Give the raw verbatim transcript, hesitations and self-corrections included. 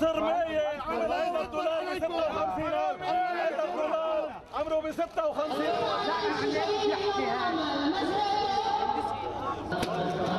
صرمية عمل هذا الدولار ب ستة وخمسين ألف، هذا الدولار عمره ب ستة وخمسين ألف.